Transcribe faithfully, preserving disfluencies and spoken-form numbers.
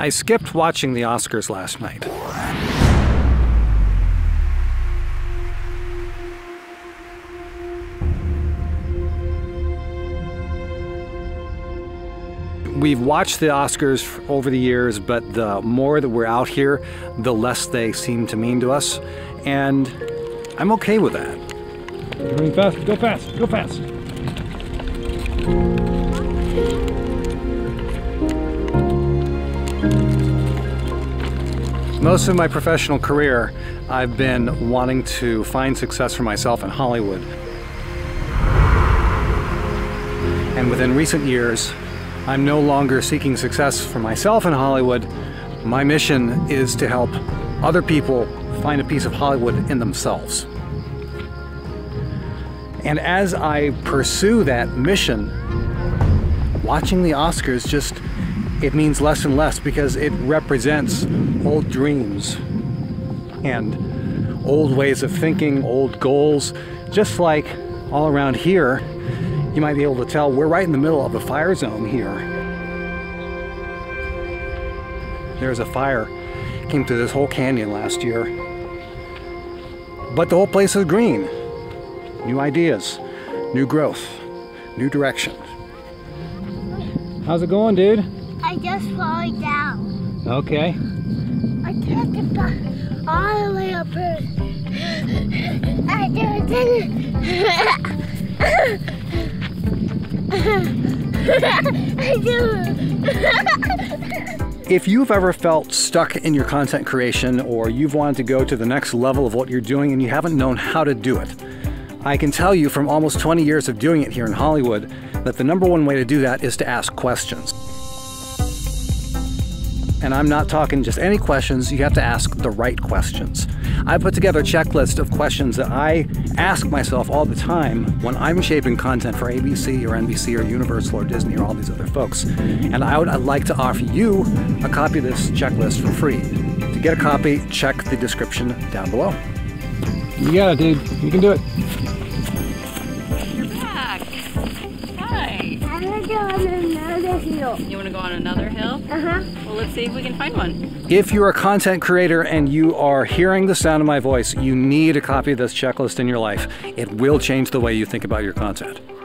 I skipped watching the Oscars last night. We've watched the Oscars over the years, but the more that we're out here, the less they seem to mean to us, and I'm okay with that. You're going fast, go fast, go fast. Most of my professional career, I've been wanting to find success for myself in Hollywood. And within recent years, I'm no longer seeking success for myself in Hollywood. My mission is to help other people find a piece of Hollywood in themselves. And as I pursue that mission, watching the Oscars just, it means less and less because it represents old dreams and old ways of thinking, old goals. Just like all around here, you might be able to tell we're right in the middle of a fire zone here. There's a fire, came through this whole canyon last year. But the whole place is green. New ideas, new growth, new direction. How's it going, dude? I just falling down. Okay. I can't get back all the way up here. I didn't think it. If you've ever felt stuck in your content creation, or you've wanted to go to the next level of what you're doing and you haven't known how to do it, I can tell you from almost twenty years of doing it here in Hollywood that the number one way to do that is to ask questions. And I'm not talking just any questions, you have to ask the right questions. I put together a checklist of questions that I ask myself all the time when I'm shaping content for A B C or N B C or Universal or Disney or all these other folks. And I would I'd like to offer you a copy of this checklist for free. To get a copy, check the description down below. You got it, dude. You can do it. You're back. Hi. I'm going to go on another hill. You want to go on another hill? Uh-huh. Well, let's see if we can find one. If you're a content creator and you are hearing the sound of my voice, you need a copy of this checklist in your life. It will change the way you think about your content.